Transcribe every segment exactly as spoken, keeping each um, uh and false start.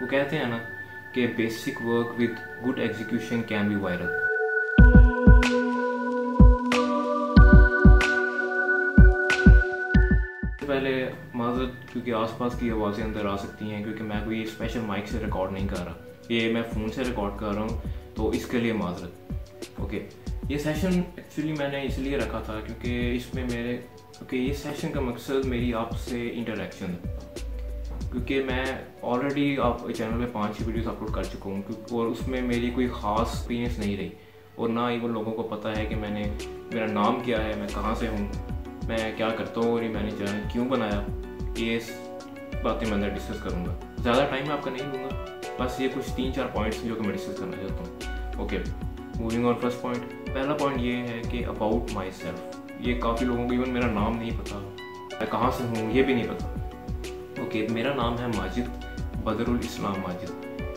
वो कहते हैं ना कि basic work with good execution can be viral. पहले माजरत क्योंकि आसपास की आवाज़ें अंदर आ सकती हैं, क्योंकि मैं कोई स्पेशल माइक से रिकॉर्ड नहीं कर रहा, ये मैं फ़ोन से रिकॉर्ड कर रहा हूँ, तो इसके लिए माजरत। ओके, ये सेशन एक्चुअली मैंने इसलिए रखा था क्योंकि इसमें मेरे क्योंकि ये सेशन का मकसद मेरी आपसे इंटरेक्शन है, क्योंकि मैं ऑलरेडी आप चैनल पे पांच ही वीडियोस अपलोड कर चुका हूँ और उसमें मेरी कोई ख़ास एक्सपीरियंस नहीं रही और ना ही वो लोगों को पता है कि मैंने मेरा नाम क्या है, मैं कहाँ से हूँ, मैं क्या करता हूँ और ये मैंने चैनल क्यों बनाया। ये बातें मैं अंदर डिस्कस करूँगा, ज़्यादा टाइम मैं आपका नहीं दूँगा, बस ये कुछ तीन चार पॉइंट्स जो कि मैं डिस्कस करना चाहता हूँ। Okay, moving on first point. पहला पॉइंट ये है कि अबाउट माई सेल्फ। ये काफ़ी लोगों को इवन मेरा नाम नहीं पता, मैं कहाँ से हूँ ये भी नहीं पता। ओके, मेरा नाम है माजिद बदरुल इस्लाम। माजिद,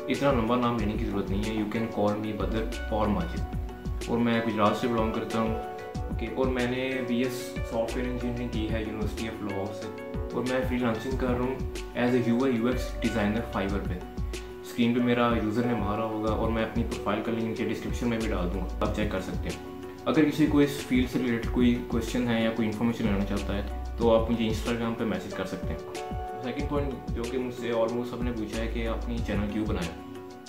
इतना लंबा नाम लेने की ज़रूरत नहीं है, you can call me Badar और माजिद। और मैं गुजरात से बिलोंग करता हूँ। ओके, और मैंने बी एस सॉफ्टवेयर इंजीनियरिंग की है यूनिवर्सिटी ऑफ लॉ से, और मैं फ्रीलांसिंग कर रहा हूँ as a UI UX designer Fiverr पे। स्क्रीन पे मेरा यूज़र नेम आ रहा होगा और मैं अपनी प्रोफाइल का लिंक डिस्क्रिप्शन में भी डाल दूँगा, आप चेक कर सकते हैं। अगर किसी को इस फील्ड से रिलेटेड कोई क्वेश्चन है या कोई इन्फॉर्मेशन लेना चाहता है तो आप मुझे इंस्टाग्राम पे मैसेज कर सकते हैं। सेकंड पॉइंट जो कि मुझसे ऑलमोस्ट सबने पूछा है कि आपने चैनल क्यों बनाया,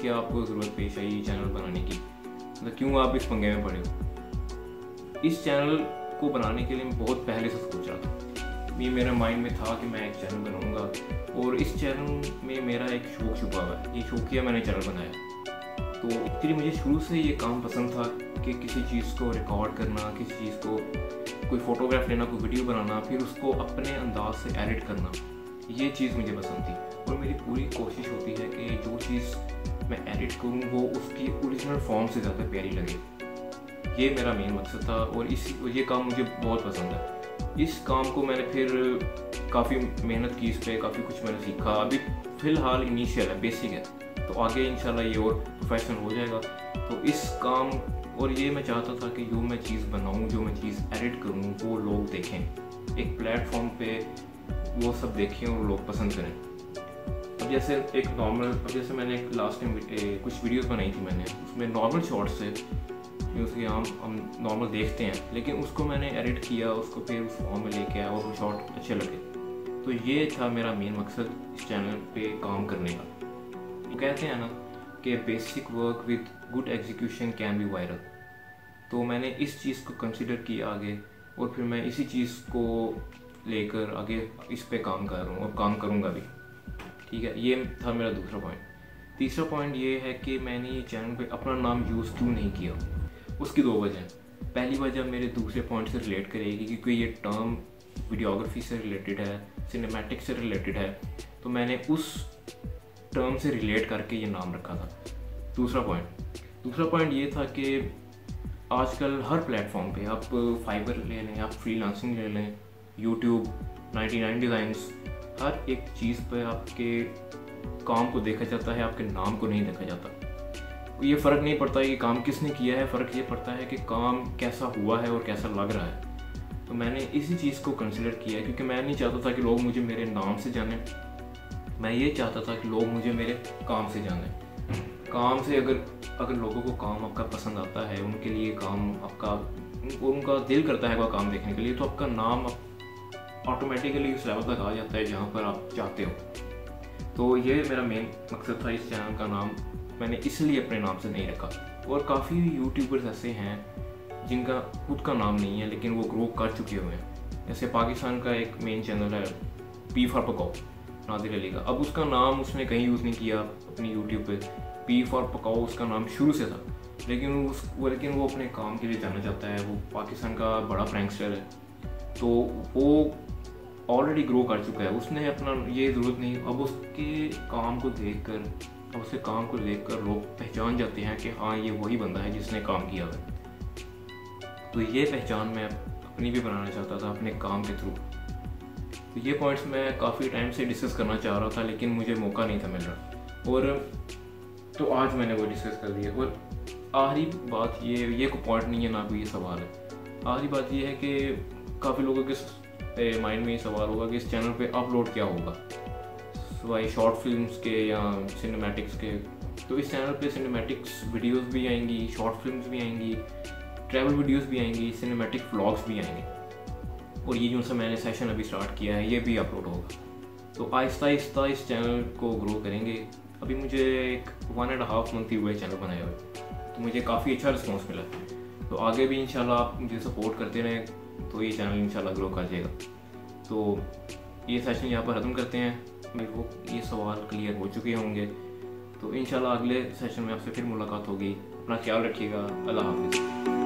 क्या आपको ज़रूरत पेश आई चैनल बनाने की, मतलब क्यों आप इस पंगे में पड़े हो। इस चैनल को बनाने के लिए मैं बहुत पहले से सोच रहा था, ये मेरा माइंड में था कि मैं एक चैनल बनाऊंगा और इस चैनल में मेरा एक शौक छुपा हुआ है, ये शौकिया मैंने चैनल बनाया। तो एक्चुअली मुझे शुरू से ये काम पसंद था कि किसी चीज़ को रिकॉर्ड करना, किसी चीज़ को कोई फ़ोटोग्राफ लेना, कोई वीडियो बनाना, फिर उसको अपने अंदाज से एडिट करना, ये चीज़ मुझे पसंद थी। और मेरी पूरी कोशिश होती है कि जो चीज़ मैं एडिट करूँ वो उसकी ओरिजिनल फॉर्म से ज़्यादा प्यारी लगे, ये मेरा मेन मकसद था और इस ये काम मुझे बहुत पसंद है। इस काम को मैंने फिर काफ़ी मेहनत की, इस पर काफ़ी कुछ मैंने सीखा। अभी फ़िलहाल इनिशियल है, बेसिक है, तो आगे इंशाल्लाह ये और प्रोफेशनल हो जाएगा। तो इस काम और ये मैं चाहता था कि जो मैं चीज़ बनाऊँ, जो मैं चीज़ एडिट करूँ, वो लोग देखें, एक प्लेटफॉर्म पे वो सब देखें और लोग पसंद करें। अब जैसे एक नॉर्मल, अब जैसे मैंने एक लास्ट टाइम कुछ वीडियोज़ बनाई थी मैंने, उसमें नॉर्मल शॉर्ट्स है उसके हम हम नॉर्मल देखते हैं, लेकिन उसको मैंने एडिट किया, उसको फिर उस फॉर्म में लेके आया और वो शॉट अच्छे लगे। तो ये था मेरा मेन मकसद इस चैनल पे काम करने का। वो कहते हैं ना कि basic work with good execution can be viral, तो मैंने इस चीज़ को कंसिडर किया आगे और फिर मैं इसी चीज़ को लेकर आगे इस पर काम कर रहा हूँ और काम करूँगा भी। ठीक है, ये था मेरा दूसरा पॉइंट। तीसरा पॉइंट ये है कि मैंने ये चैनल पर अपना नाम यूज़ क्यों नहीं किया, उसकी दो वजह हैं। पहली वजह मेरे दूसरे पॉइंट से रिलेट करेगी, क्योंकि ये टर्म वीडियोग्राफी से रिलेटेड है, सिनेमैटिक से रिलेटेड है, तो मैंने उस टर्म से रिलेट करके ये नाम रखा था। दूसरा पॉइंट दूसरा पॉइंट ये था कि आजकल हर प्लेटफॉर्म पे, आप फाइबर ले लें, आप फ्रीलांसिंग ले लें, यूट्यूब, नाइन्टी नाइन डिज़ाइंस, हर एक चीज़ पर आपके काम को देखा जाता है, आपके नाम को नहीं देखा जाता। ये फ़र्क नहीं पड़ता है कि काम किसने किया है, फ़र्क ये पड़ता है कि काम कैसा हुआ है और कैसा लग रहा है। तो मैंने इसी चीज़ को कंसिडर किया है, क्योंकि मैं नहीं चाहता था कि लोग मुझे मेरे नाम से जाने, मैं ये चाहता था कि लोग मुझे मेरे काम से जाने। काम से अगर अगर लोगों को काम आपका पसंद आता है, उनके लिए काम आपका, उनका दिल करता है आपका काम देखने के लिए, तो आपका नाम ऑटोमेटिकली उस लेवल तक आ जाता है जहाँ पर आप चाहते हो। तो ये मेरा मेन मकसद था, इस चैनल का नाम मैंने इसलिए अपने नाम से नहीं रखा। और काफ़ी यूट्यूबर्स ऐसे हैं जिनका खुद का नाम नहीं है लेकिन वो ग्रो कर चुके हुए हैं, जैसे पाकिस्तान का एक मेन चैनल है पी फॉर पकाओ, नादिर अली का। अब उसका नाम उसने कहीं यूज़ नहीं किया अपनी यूट्यूब पे, पी फॉर पकाओ उसका नाम शुरू से था, लेकिन उस लेकिन वो अपने काम के लिए जाना चाहता है, वो पाकिस्तान का बड़ा प्रैंकस्टर है, तो वो ऑलरेडी ग्रो कर चुका है, उसने अपना ये ज़रूरत नहीं। अब उसके काम को देख कर, अब उसके काम को लेकर लोग पहचान जाते हैं कि हाँ ये वही बंदा है जिसने काम किया है। तो ये पहचान मैं अपनी भी बनाना चाहता था अपने काम के थ्रू। तो ये पॉइंट्स मैं काफ़ी टाइम से डिस्कस करना चाह रहा था लेकिन मुझे मौका नहीं था मिल रहा, और तो आज मैंने वो डिस्कस कर लिया। और आखिरी बात ये ये कोई पॉइंट नहीं है ना कोई ये सवाल है, आखिरी बात ये है कि काफ़ी लोगों के माइंड में ये सवाल होगा कि इस चैनल पर अपलोड क्या होगा। सिवाय शॉर्ट फिल्म्स के या सिनेमैटिक्स के। तो इस चैनल पे सिनेमैटिक्स वीडियोस भी आएंगी, शॉर्ट फिल्म्स भी आएंगी, ट्रैवल वीडियोस भी आएंगी, सिनेमैटिक व्लॉग्स भी आएंगे। और ये जो सा मैंने सेशन अभी स्टार्ट किया है ये भी अपलोड होगा। तो आहिस्ता आहिस्ता इस चैनल को ग्रो करेंगे। अभी मुझे एक वन एंड हाफ मंथ ही हुआ है चैनल बनाए हुए, तो मुझे काफ़ी अच्छा रिस्पॉन्स मिला। तो आगे भी इंशाल्लाह आप मुझे सपोर्ट करते रहें तो ये चैनल इंशाल्लाह ग्रो कर जाएगा। तो ये सेशन यहाँ पर ख़त्म करते हैं। मेरे को ये सवाल क्लियर हो चुके होंगे। तो इंशाल्लाह अगले सेशन में आपसे फिर मुलाकात होगी। अपना ख्याल रखिएगा। अल्लाह हाफ़िज़।